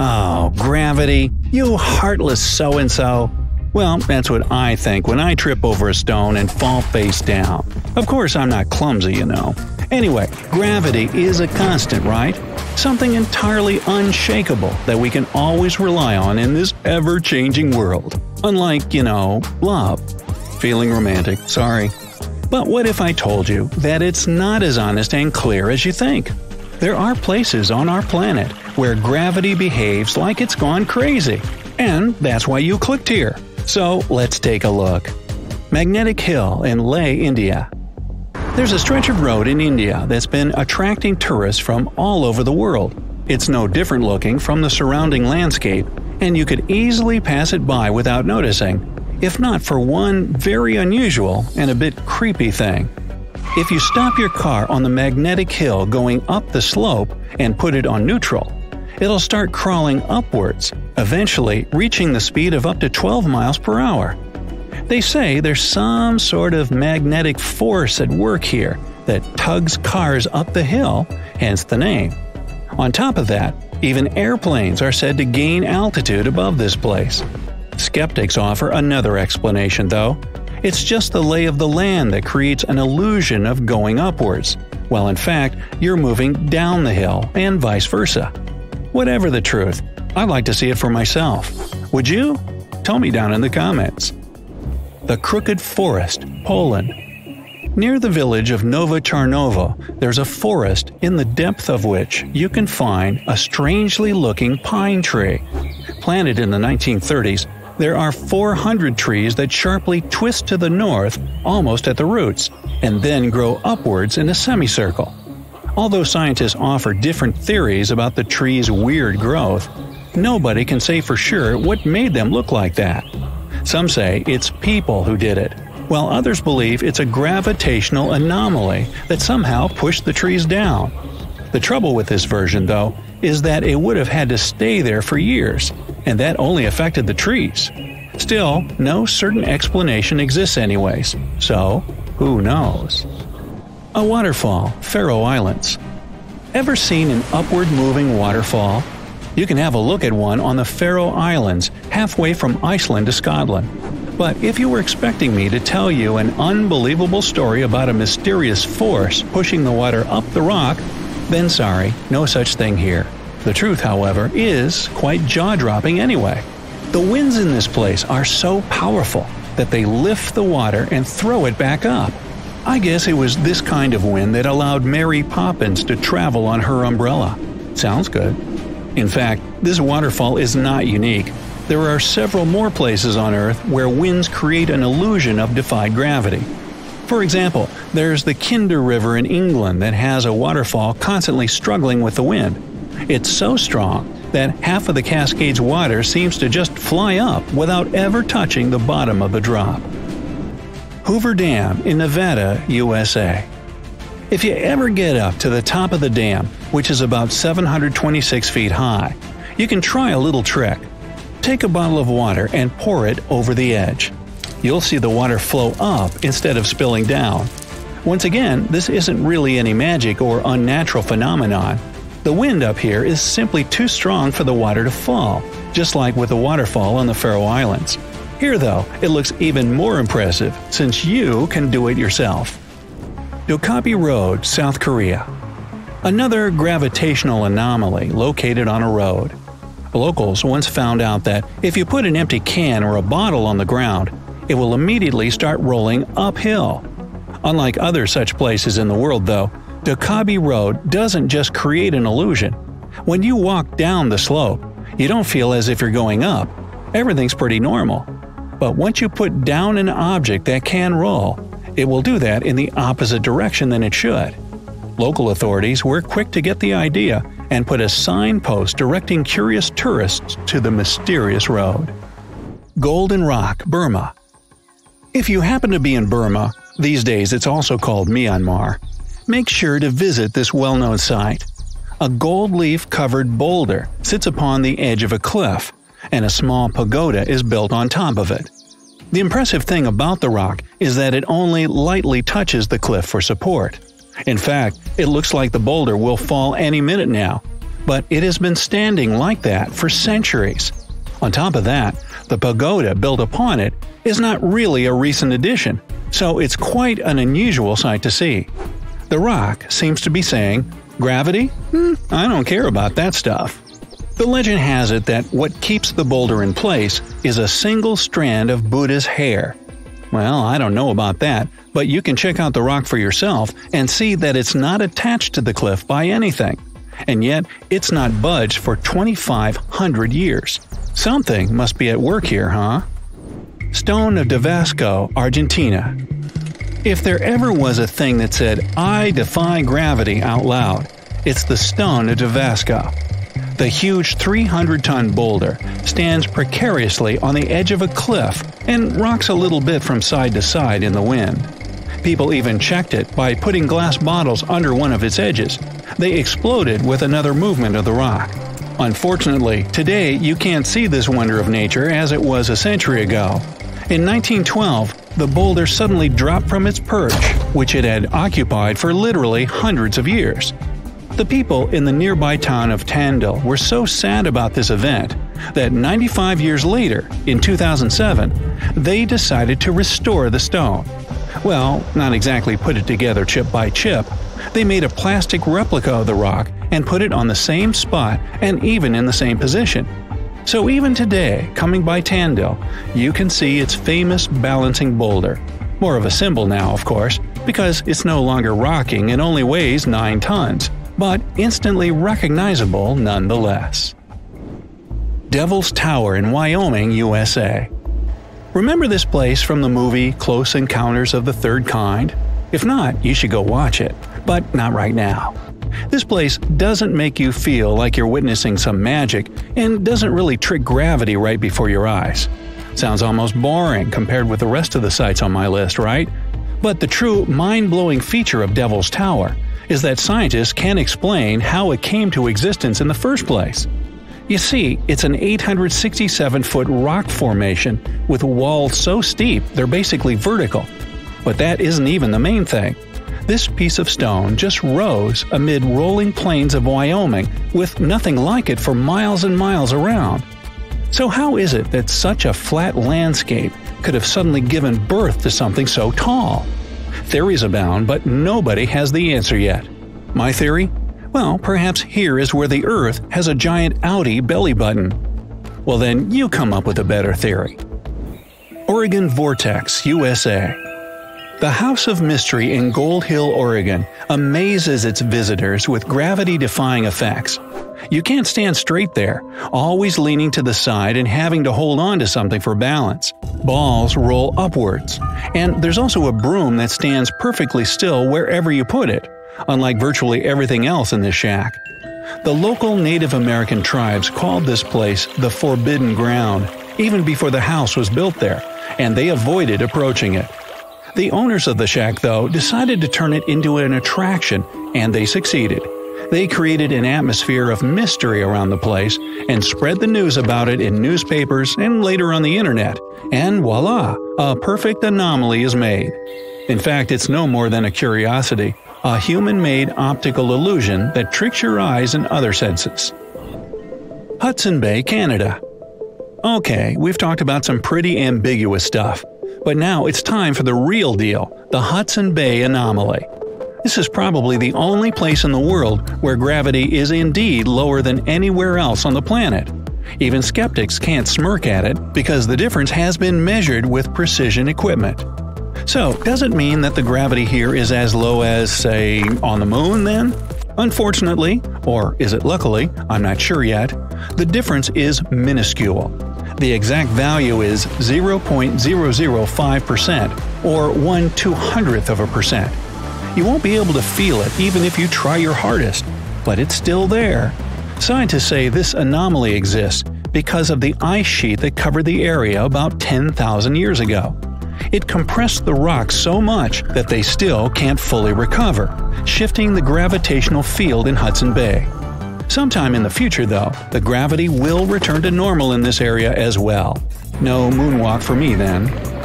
Oh, gravity, you heartless so-and-so. Well, that's what I think when I trip over a stone and fall face down. Of course, I'm not clumsy, you know. Anyway, gravity is a constant, right? Something entirely unshakable that we can always rely on in this ever-changing world. Unlike, you know, love. Feeling romantic, sorry. But what if I told you that it's not as honest and clear as you think? There are places on our planet where gravity behaves like it's gone crazy. And that's why you clicked here. So let's take a look. Magnetic Hill in Leh, India. There's a stretch of road in India that's been attracting tourists from all over the world. It's no different looking from the surrounding landscape, and you could easily pass it by without noticing, if not for one very unusual and a bit creepy thing. If you stop your car on the magnetic hill going up the slope and put it on neutral, it'll start crawling upwards, eventually reaching the speed of up to 12 miles per hour. They say there's some sort of magnetic force at work here that tugs cars up the hill, hence the name. On top of that, even airplanes are said to gain altitude above this place. Skeptics offer another explanation, though. It's just the lay of the land that creates an illusion of going upwards, while in fact, you're moving down the hill and vice versa. Whatever the truth, I'd like to see it for myself. Would you? Tell me down in the comments. The Crooked Forest, Poland. Near the village of Nova Czarnovo, there's a forest in the depth of which you can find a strangely-looking pine tree. Planted in the 1930s, there are 400 trees that sharply twist to the north almost at the roots, and then grow upwards in a semicircle. Although scientists offer different theories about the tree's weird growth, nobody can say for sure what made them look like that. Some say it's people who did it, while others believe it's a gravitational anomaly that somehow pushed the trees down. The trouble with this version, though, is that it would have had to stay there for years, and that only affected the trees. Still, no certain explanation exists anyways, so who knows? A waterfall, Faroe Islands. Ever seen an upward-moving waterfall? You can have a look at one on the Faroe Islands, halfway from Iceland to Scotland. But if you were expecting me to tell you an unbelievable story about a mysterious force pushing the water up the rock, then sorry, no such thing here. The truth, however, is quite jaw-dropping anyway. The winds in this place are so powerful that they lift the water and throw it back up. I guess it was this kind of wind that allowed Mary Poppins to travel on her umbrella. Sounds good. In fact, this waterfall is not unique. There are several more places on Earth where winds create an illusion of defied gravity. For example, there's the Kinder River in England that has a waterfall constantly struggling with the wind. It's so strong that half of the cascade's water seems to just fly up without ever touching the bottom of the drop. Hoover Dam in Nevada, USA. If you ever get up to the top of the dam, which is about 726 feet high, you can try a little trick. Take a bottle of water and pour it over the edge. You'll see the water flow up instead of spilling down. Once again, this isn't really any magic or unnatural phenomenon. The wind up here is simply too strong for the water to fall, just like with the waterfall on the Faroe Islands. Here, though, it looks even more impressive since you can do it yourself. Dokkaebi Road, South Korea. Another gravitational anomaly located on a road. Locals once found out that if you put an empty can or a bottle on the ground, it will immediately start rolling uphill. Unlike other such places in the world, though, Dokkaebi Road doesn't just create an illusion. When you walk down the slope, you don't feel as if you're going up. Everything's pretty normal. But once you put down an object that can roll, it will do that in the opposite direction than it should. Local authorities were quick to get the idea and put a signpost directing curious tourists to the mysterious road. Golden Rock, Burma. If you happen to be in Burma, these days it's also called Myanmar, make sure to visit this well-known site. A gold leaf-covered boulder sits upon the edge of a cliff, and a small pagoda is built on top of it. The impressive thing about the rock is that it only lightly touches the cliff for support. In fact, it looks like the boulder will fall any minute now, but it has been standing like that for centuries. On top of that, the pagoda built upon it is not really a recent addition, so it's quite an unusual sight to see. The rock seems to be saying, "Gravity? I don't care about that stuff." The legend has it that what keeps the boulder in place is a single strand of Buddha's hair. Well, I don't know about that, but you can check out the rock for yourself and see that it's not attached to the cliff by anything. And yet, it's not budged for 2,500 years. Something must be at work here, huh? Stone of Davasco, Argentina. If there ever was a thing that said, "I defy gravity" out loud, it's the Stone of Davasco. The huge 300-ton boulder stands precariously on the edge of a cliff and rocks a little bit from side to side in the wind. People even checked it by putting glass bottles under one of its edges. They exploded with another movement of the rock. Unfortunately, today you can't see this wonder of nature as it was a century ago. In 1912, the boulder suddenly dropped from its perch, which it had occupied for literally hundreds of years. The people in the nearby town of Tandil were so sad about this event that 95 years later, in 2007, they decided to restore the stone. Well, not exactly put it together chip by chip. They made a plastic replica of the rock and put it on the same spot and even in the same position. So even today, coming by Tandil, you can see its famous balancing boulder. More of a symbol now, of course, because it's no longer rocking and only weighs 9 tons, but instantly recognizable nonetheless. Devil's Tower in Wyoming, USA. Remember this place from the movie Close Encounters of the Third Kind? If not, you should go watch it, but not right now. This place doesn't make you feel like you're witnessing some magic and doesn't really trick gravity right before your eyes. Sounds almost boring compared with the rest of the sites on my list, right? But the true mind-blowing feature of Devil's Tower is that scientists can't explain how it came to existence in the first place. You see, it's an 867-foot rock formation with walls so steep they're basically vertical. But that isn't even the main thing. This piece of stone just rose amid rolling plains of Wyoming with nothing like it for miles and miles around. So how is it that such a flat landscape could have suddenly given birth to something so tall? Theories abound, but nobody has the answer yet. My theory? Well, perhaps here is where the Earth has a giant outie belly button. Well then, you come up with a better theory. Oregon Vortex, USA. The House of Mystery in Gold Hill, Oregon amazes its visitors with gravity-defying effects. You can't stand straight there, always leaning to the side and having to hold on to something for balance. Balls roll upwards. And there's also a broom that stands perfectly still wherever you put it, unlike virtually everything else in this shack. The local Native American tribes called this place the Forbidden Ground, even before the house was built there, and they avoided approaching it. The owners of the shack, though, decided to turn it into an attraction, and they succeeded. They created an atmosphere of mystery around the place and spread the news about it in newspapers and later on the internet, and voila, a perfect anomaly is made. In fact, it's no more than a curiosity, a human-made optical illusion that tricks your eyes and other senses. Hudson Bay, Canada. Okay, we've talked about some pretty ambiguous stuff, but now it's time for the real deal, the Hudson Bay anomaly. This is probably the only place in the world where gravity is indeed lower than anywhere else on the planet. Even skeptics can't smirk at it because the difference has been measured with precision equipment. So, does it mean that the gravity here is as low as, say, on the moon then? Unfortunately, or is it luckily, I'm not sure yet, the difference is minuscule. The exact value is 0.005%, or 1/200th of a percent. You won't be able to feel it even if you try your hardest, but it's still there. Scientists say this anomaly exists because of the ice sheet that covered the area about 10,000 years ago. It compressed the rock so much that they still can't fully recover, shifting the gravitational field in Hudson Bay. Sometime in the future, though, the gravity will return to normal in this area as well. No moonwalk for me, then.